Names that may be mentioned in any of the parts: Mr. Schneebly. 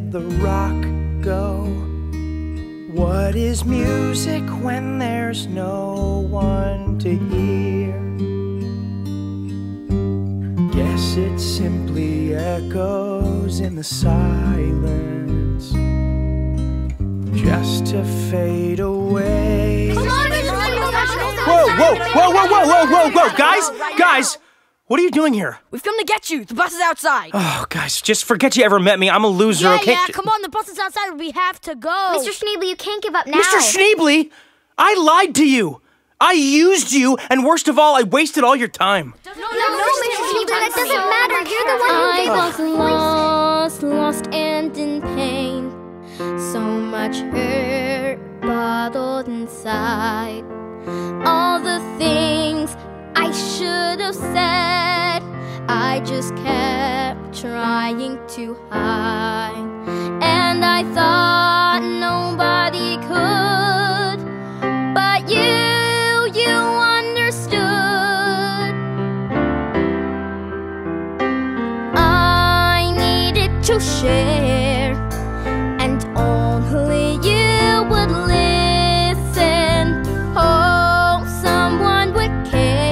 let the rock go. What is music when there's no one to hear? Guess it simply echoes in the silence, just to fade away. Whoa, guys! What are you doing here? We've come to get you. The bus is outside. Oh, guys, just forget you ever met me. I'm a loser, okay? Yeah, come on. The bus is outside. We have to go. Mr. Schneebly, you can't give up now. Mr. Schneebly, I lied to you. I used you, and worst of all, I wasted all your time. No, Mr. Schneebly, that doesn't matter. You're the one who gave us voice. Lost and in pain. So much hurt bottled inside. All the things I should have said, I just kept trying to hide. And I thought nobody could, but you understood. I needed to share, and only you would listen. Oh, someone would care.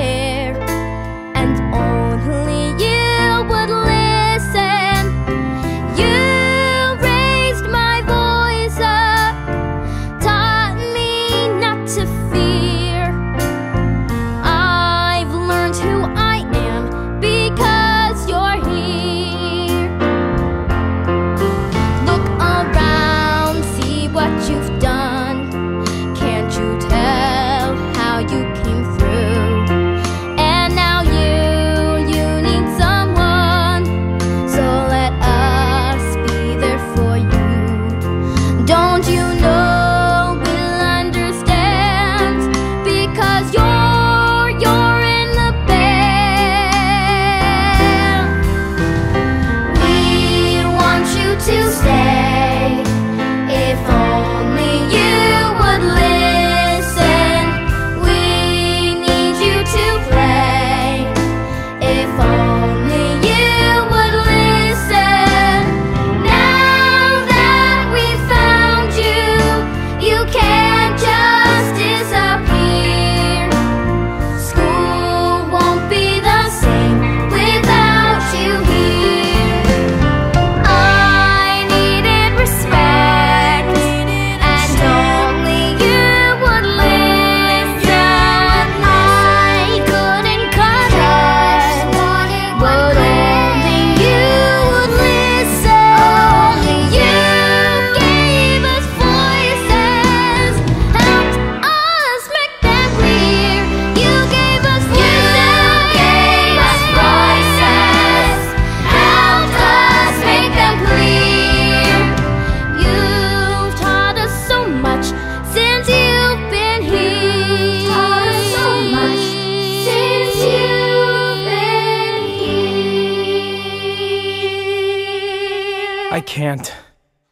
I can't. When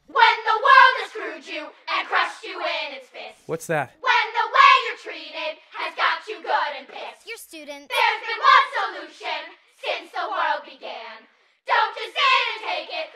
the world has screwed you and crushed you in its fist. What's that? When the way you're treated has got you good and pissed. Your student. There's been one solution since the world began. Don't just sit and take it.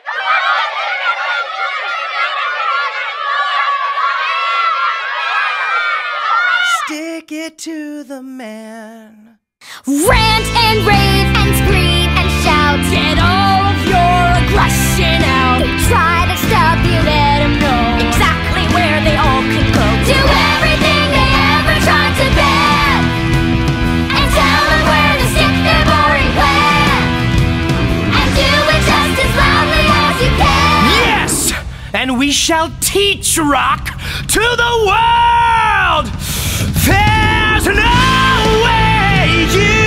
Stick it to the man. Rant and rave and scream and shout. Get all of your aggression out. They try to stop you, let them know exactly where they all can go. Do everything they ever tried to ban, and tell them where to stick their boring plan, and do it just as loudly as you can. Yes! And we shall teach rock to the world! There's no way you